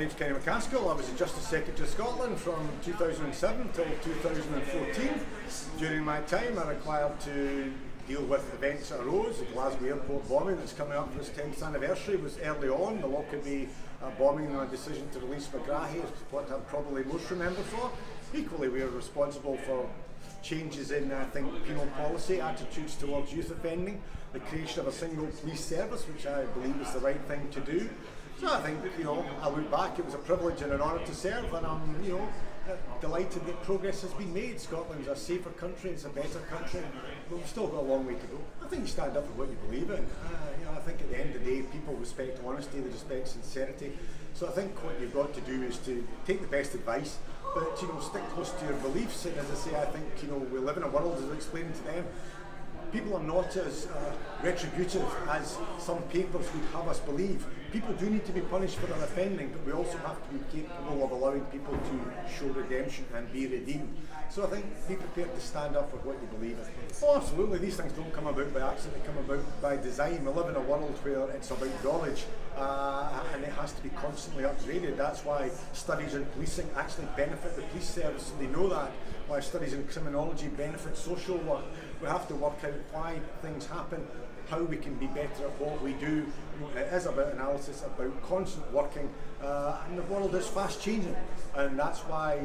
name's Kenny MacAskill. I was the Justice Secretary of Scotland from 2007 till 2014. During my time I required to deal with events that arose. The Glasgow airport bombing that's coming up for its 10th anniversary was early on. The Lockerbie bombing and my decision to release Megrahi is what I'm probably most remembered for. Equally, we are responsible for changes in, I think, penal policy, attitudes towards youth offending, the creation of a single police service, which I believe is the right thing to do. So I think, you know, I look back, it was a privilege and an honour to serve, and I'm, you know, delighted that progress has been made. Scotland's a safer country, it's a better country, but we've still got a long way to go. I think you stand up for what you believe in. You know, I think at the end of the day, people respect honesty, they respect sincerity. So I think what you've got to do is to take the best advice, but, you know, stick close to your beliefs. And as I say, I think, you know, we live in a world, as I was explaining to them, people are not as retributive as some papers would have us believe. People do need to be punished for their offending, but we also have to be capable of allowing people to show redemption and be redeemed. So I think be prepared to stand up for what you believe in. Oh, absolutely, these things don't come about by accident, they come about by design. We live in a world where it's about knowledge and it has to be constantly upgraded. That's why studies in policing actually benefit the police service, and they know that. Why studies in criminology benefit social work. We have to work out why things happen, how we can be better at what we do. It is about analysis, about constant working, and the world is fast changing, and that's why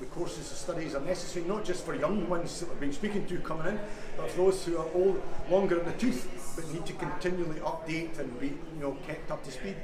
the courses and studies are necessary, not just for young ones that we've been speaking to coming in, but for those who are old, longer in the tooth, but need to continually update and be, you know, kept up to speed.